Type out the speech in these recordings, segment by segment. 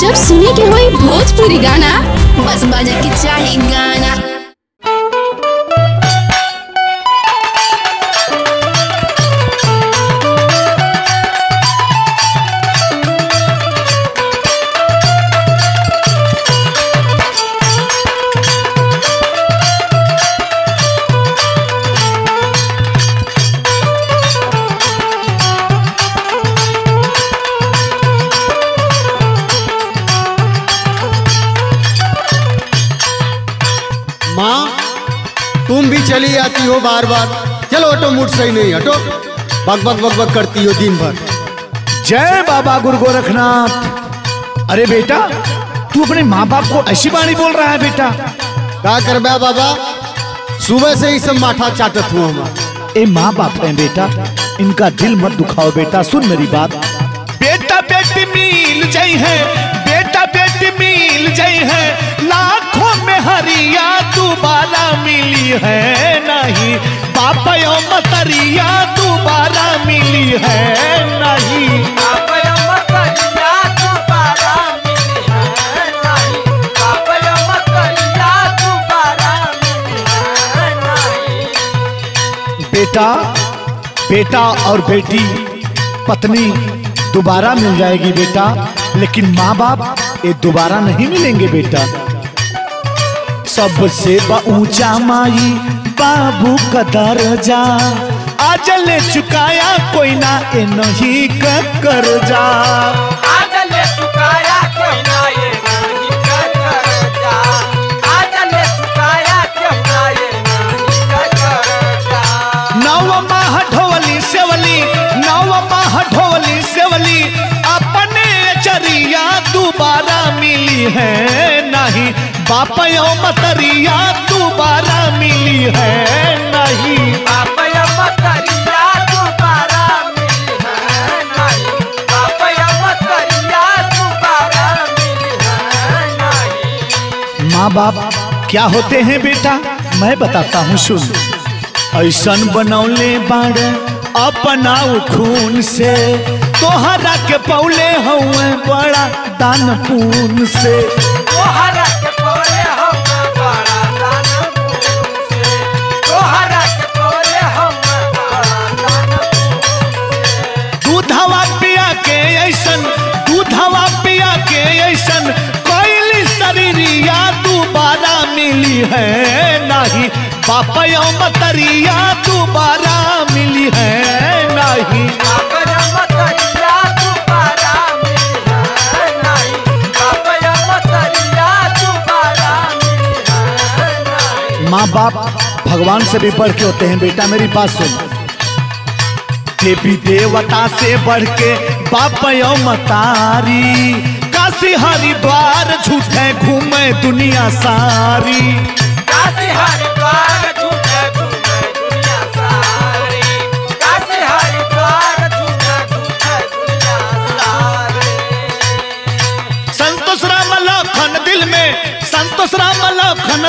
जब सुने के होई भोजपुरी गाना, बस बजे के चाहे गाना। तुम भी चली आती हो बार बार, चलो ऑटो मूड सही नहीं, हटो बकबक बकबक करती हो दिन भर। जय बाबा गुरु गोरखनाथ। अरे बेटा, तू अपने माँ बाप को ऐसी बाणी बोल रहा है बेटा, क्या कर बे बाबा, सुबह से ही सब माथा चाटत हुआ हमारा। ए माँ बाप है बेटा, इनका दिल मत दुखाओ बेटा। सुन मेरी बात, बेटा बेटी मिल जाय है, बेटा बेटी मिल जाय है, लाखों में हरिया तू बाला मिली है नहीं, पापा यो मतरिया तू बाला मिली है नहीं, पापा यो मतरिया तू बाला मिली है नहीं, पापा यो मतरिया तू बाला मिली है नहीं। बेटा, बेटा और बेटी पत्नी दोबारा मिल जाएगी बेटा, लेकिन माँ बाप ये दोबारा नहीं मिलेंगे बेटा। सबसे ऊंचा माई बाबू का दर्जा, आज ले चुकाया कोई ना ए नहीं का कर्जा, आज ले चुकाया कोई ना ए नहीं का कर्जा, आज ले चुकाया कोई ना ए नहीं का कर्जा। नौमा ढोली सेवली, नौमा ढोली सेवली, अपने चरिया दोबारा मिली है नहीं, पापा यो मतरिया दोबारा मिली है नहीं, पापा यो मतरिया दोबारा मिली है नहीं, पापा यो मतरिया दोबारा मिली है नहीं। माँ बाप क्या होते हैं बेटा, मैं बताता हूँ सुन। ऐसन बनौले बाड़े अपना खून से, तोहरा के पौले हुए बड़ा दान पून से, तोहरा के पौले हुए बड़ा दान पून से, तोहरा के पौले हुए बड़ा दान पून से। दूधवा पिया के ऐसन, दूधवा पिया के ऐसन, कोयली शरीरिया दोबारा मिली है नहीं, पापा यो मतरिया दोबारा मिली है नहीं, पापा यो मतरिया दोबारा मिली है नहीं, पापा यो मतरिया दोबारा मिली है नहीं। माँ बाप भगवान से भी बढ़ के होते हैं बेटा, मेरी बात सुन। देवी देवता से बढ़ के पापा यो मतारी, काशी हरिद्वार झूठे घूमे दुनिया सारी, काशी हरिद्वार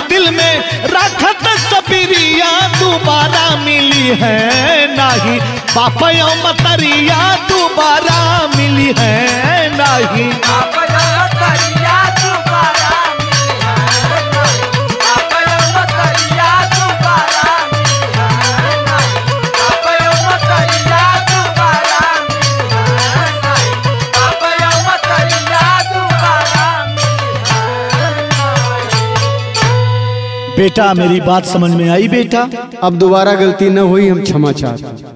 दिल में राखत सपीरिया दोबारा मिली है नहीं, पापा यो मतरिया दोबारा मिली है नहीं, पापा यो मतरिया दोबारा मिली है नहीं, पापा यो मतरिया दोबारा मिली है नहीं, पापा यो मतरिया दोबारा मिली है नहीं, पापा यो मतरिया दोबारा मिली है। बेटा मेरी बात समझ में आई बेटा, अब दोबारा गलती न हुई, हम क्षमा चाहते हैं।